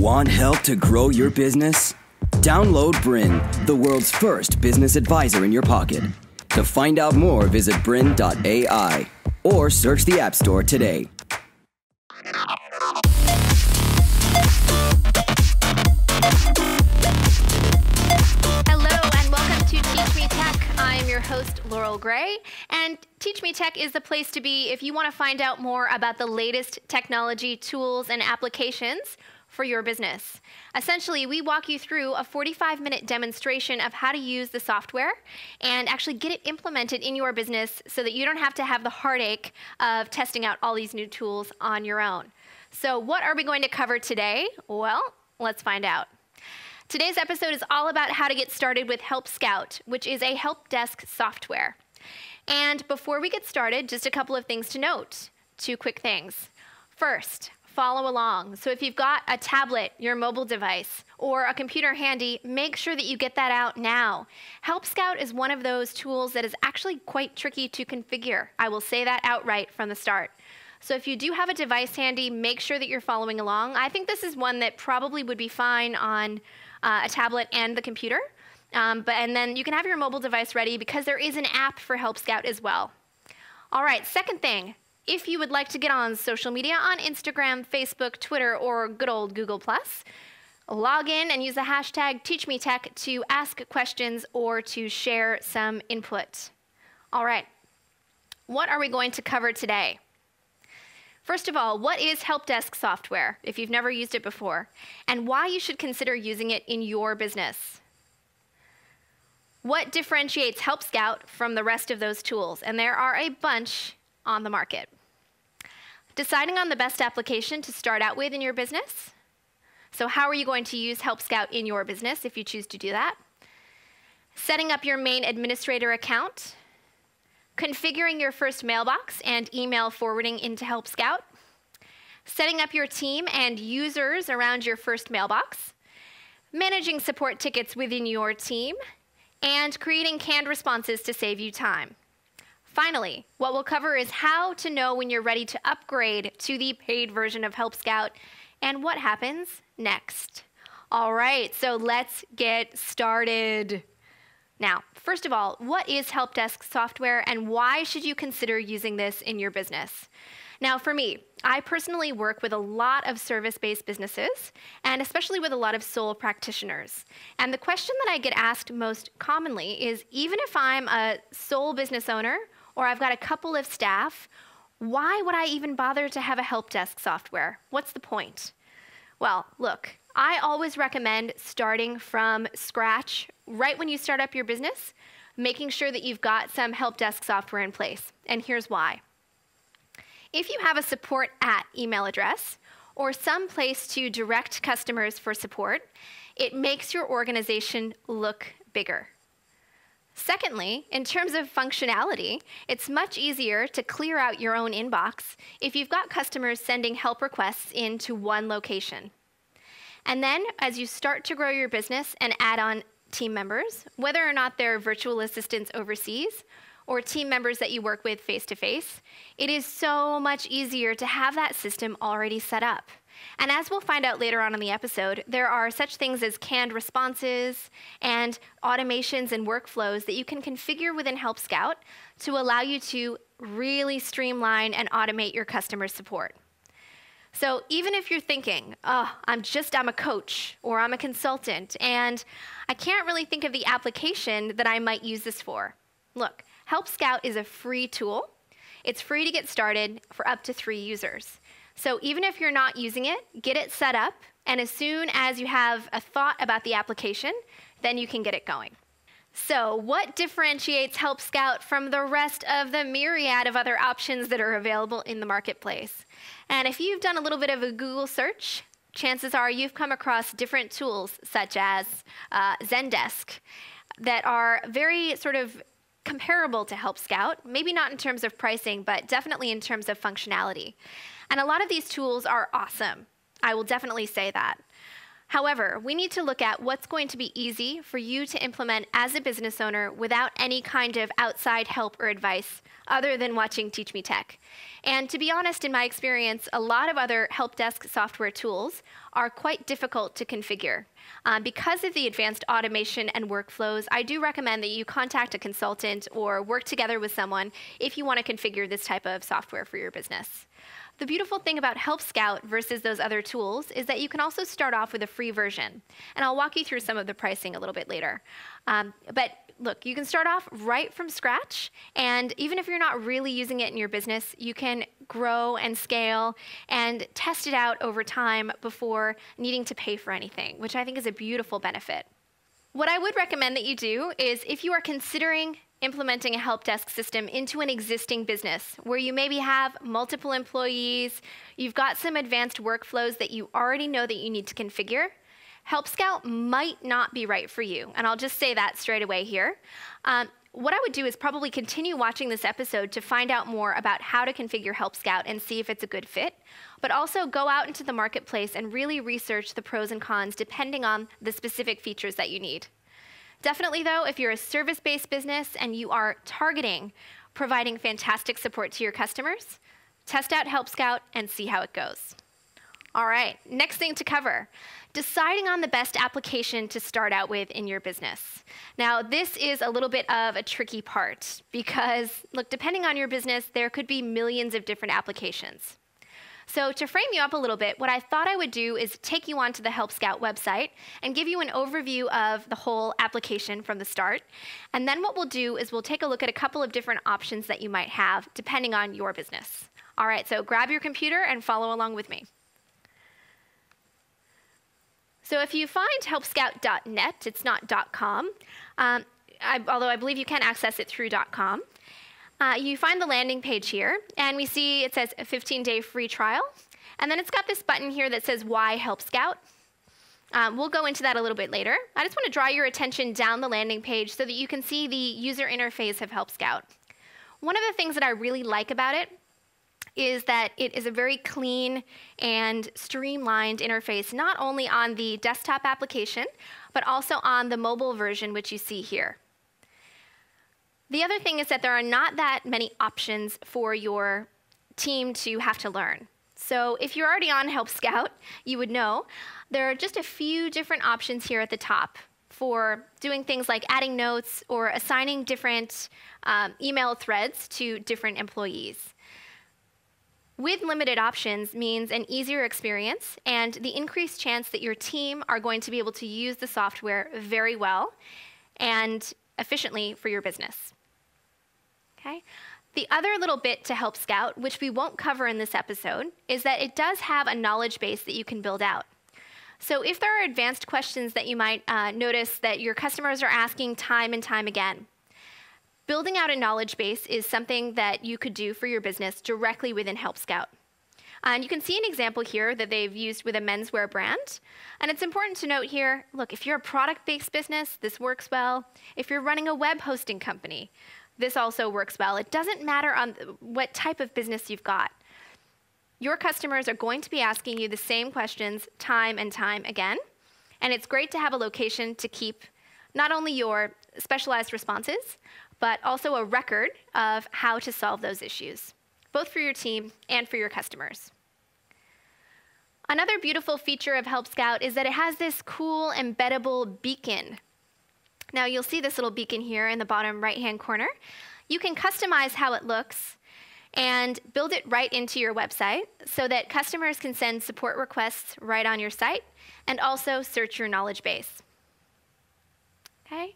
Want help to grow your business? Download Bryn, the world's first business advisor in your pocket. To find out more, visit bryn.ai or search the App Store today. Host Laurel Gray, and Teach Me Tech is the place to be if you want to find out more about the latest technology tools and applications for your business. Essentially, we walk you through a 45-minute demonstration of how to use the software and actually get it implemented in your business so that you don't have to have the heartache of testing out all these new tools on your own. So what are we going to cover today? Well, let's find out. Today's episode is all about how to get started with Help Scout, which is a help desk software. And before we get started, just a couple of things to note. Two quick things. First, follow along. So if you've got a tablet, your mobile device, or a computer handy, make sure that you get that out now. Help Scout is one of those tools that is actually quite tricky to configure. I will say that outright from the start. So if you do have a device handy, make sure that you're following along. I think this is one that probably would be fine on a tablet and the computer, and then you can have your mobile device ready because there is an app for Help Scout as well. All right, second thing, if you would like to get on social media, on Instagram, Facebook, Twitter, or good old Google+, log in and use the hashtag TeachMeTech to ask questions or to share some input. All right, what are we going to cover today? First of all, what is help desk software, if you've never used it before, and why you should consider using it in your business? What differentiates Help Scout from the rest of those tools? And there are a bunch on the market. Deciding on the best application to start out with in your business. So how are you going to use Help Scout in your business if you choose to do that? Setting up your main administrator account. Configuring your first mailbox and email forwarding into Help Scout, setting up your team and users around your first mailbox, managing support tickets within your team, and creating canned responses to save you time. Finally, what we'll cover is how to know when you're ready to upgrade to the paid version of Help Scout and what happens next. All right, so let's get started. Now, first of all, what is help desk software and why should you consider using this in your business? Now, for me, I personally work with a lot of service-based businesses and especially with a lot of sole practitioners. And the question that I get asked most commonly is, even if I'm a sole business owner or I've got a couple of staff, why would I even bother to have a help desk software? What's the point? Well, look, I always recommend starting from scratch right when you start up your business, making sure that you've got some help desk software in place. And here's why. If you have a support at email address or some place to direct customers for support, it makes your organization look bigger. Secondly, in terms of functionality, it's much easier to clear out your own inbox if you've got customers sending help requests into one location. And then, as you start to grow your business and add on team members, whether or not they're virtual assistants overseas or team members that you work with face-to-face, it is so much easier to have that system already set up. And as we'll find out later on in the episode, there are such things as canned responses and automations and workflows that you can configure within Help Scout to allow you to really streamline and automate your customer support. So even if you're thinking, oh, I'm a coach or I'm a consultant and I can't really think of the application that I might use this for. Look, Help Scout is a free tool. It's free to get started for up to 3 users. So even if you're not using it, get it set up, and as soon as you have a thought about the application, then you can get it going. So what differentiates Help Scout from the rest of the myriad of other options that are available in the marketplace? And if you've done a little bit of a Google search, chances are you've come across different tools such as Zendesk that are very sort of comparable to Help Scout, maybe not in terms of pricing, but definitely in terms of functionality. And a lot of these tools are awesome. I will definitely say that. However, we need to look at what's going to be easy for you to implement as a business owner without any kind of outside help or advice other than watching Teach Me Tech. And to be honest, in my experience, a lot of other help desk software tools are quite difficult to configure. Because of the advanced automation and workflows, I do recommend that you contact a consultant or work together with someone if you want to configure this type of software for your business. The beautiful thing about Help Scout versus those other tools is that you can also start off with a free version. And I'll walk you through some of the pricing a little bit later. But look, you can start off right from scratch. And even if you're not really using it in your business, you can grow and scale and test it out over time before needing to pay for anything, which I think is a beautiful benefit. What I would recommend that you do is if you are considering implementing a help desk system into an existing business where you maybe have multiple employees, you've got some advanced workflows that you already know that you need to configure, Help Scout might not be right for you. And I'll just say that straight away here. What I would do is probably continue watching this episode to find out more about how to configure Help Scout and see if it's a good fit, but also go out into the marketplace and really research the pros and cons depending on the specific features that you need. Definitely, though, if you're a service-based business and you are targeting providing fantastic support to your customers, test out Help Scout and see how it goes. All right, next thing to cover, deciding on the best application to start out with in your business. Now, this is a little bit of a tricky part because, look, depending on your business, there could be millions of different applications. So to frame you up a little bit, what I thought I would do is take you onto the Help Scout website and give you an overview of the whole application from the start. And then what we'll do is we'll take a look at a couple of different options that you might have depending on your business. All right, so grab your computer and follow along with me. So if you find helpscout.net, it's not .com, although I believe you can access it through .com. You find the landing page here, and we see it says a 15-day free trial. And then it's got this button here that says, Why Help Scout? We'll go into that a little bit later. I just want to draw your attention down the landing page so that you can see the user interface of Help Scout. One of the things that I really like about it is that it is a very clean and streamlined interface, not only on the desktop application, but also on the mobile version, which you see here. The other thing is that there are not that many options for your team to have to learn. So if you're already on Help Scout, you would know there are just a few different options here at the top for doing things like adding notes or assigning different email threads to different employees. With limited options means an easier experience and the increased chance that your team are going to be able to use the software very well and efficiently for your business. Okay? The other little bit to Help Scout, which we won't cover in this episode, is that it does have a knowledge base that you can build out. So if there are advanced questions that you might notice that your customers are asking time and time again, building out a knowledge base is something that you could do for your business directly within Help Scout. And you can see an example here that they've used with a menswear brand. And it's important to note here, look, if you're a product-based business, this works well. If you're running a web hosting company, this also works well. It doesn't matter on what type of business you've got. Your customers are going to be asking you the same questions time and time again. And it's great to have a location to keep not only your specialized responses, but also a record of how to solve those issues, both for your team and for your customers. Another beautiful feature of Help Scout is that it has this cool embeddable beacon. Now you'll see this little beacon here in the bottom right-hand corner. You can customize how it looks and build it right into your website so that customers can send support requests right on your site and also search your knowledge base. Okay?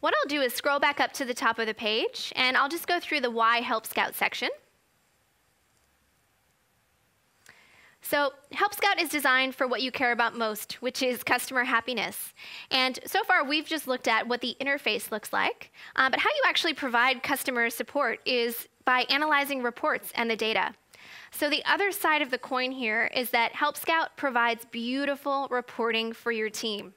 What I'll do is scroll back up to the top of the page, and I'll just go through the Why Help Scout section. So Help Scout is designed for what you care about most, which is customer happiness. And so far, we've just looked at what the interface looks like, but how you actually provide customer support is by analyzing reports and the data. So the other side of the coin here is that Help Scout provides beautiful reporting for your team.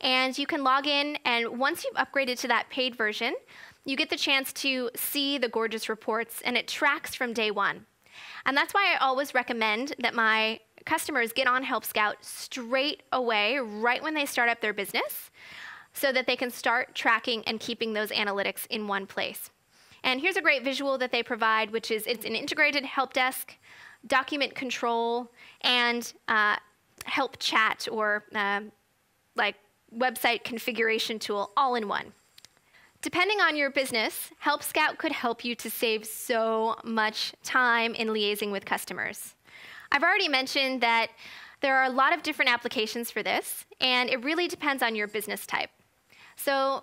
And you can log in, and once you've upgraded to that paid version, you get the chance to see the gorgeous reports, and it tracks from day one. And that's why I always recommend that my customers get on Help Scout straight away, right when they start up their business, so that they can start tracking and keeping those analytics in one place. And here's a great visual that they provide, which is it's an integrated help desk, document control, and help chat or like website configuration tool all in one. Depending on your business, Help Scout could help you to save so much time in liaising with customers. I've already mentioned that there are a lot of different applications for this, and it really depends on your business type. So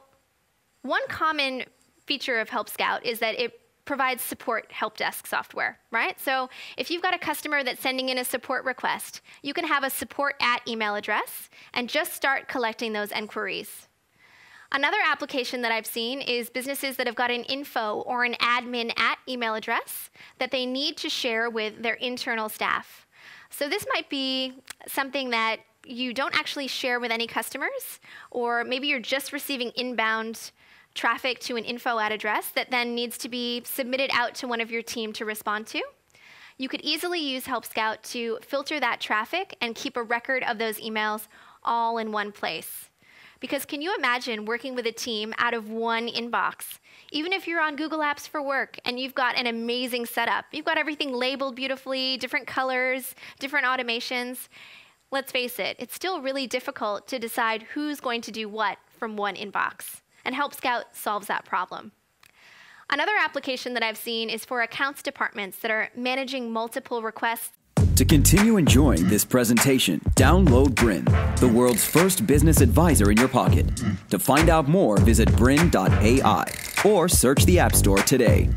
one common feature of Help Scout is that it provides support help desk software, right? So if you've got a customer that's sending in a support request, you can have a support@email address and just start collecting those inquiries. Another application that I've seen is businesses that have got an info or an admin@email address that they need to share with their internal staff. So this might be something that you don't actually share with any customers, or maybe you're just receiving inbound traffic to an info@address that then needs to be submitted out to one of your team to respond to. You could easily use Help Scout to filter that traffic and keep a record of those emails all in one place. Because can you imagine working with a team out of one inbox? Even if you're on Google Apps for Work and you've got an amazing setup, you've got everything labeled beautifully, different colors, different automations. Let's face it, it's still really difficult to decide who's going to do what from one inbox. And Help Scout solves that problem. Another application that I've seen is for accounts departments that are managing multiple requests. To continue enjoying this presentation, download Brin, the world's first business advisor in your pocket. To find out more, visit brin.ai or search the App Store today.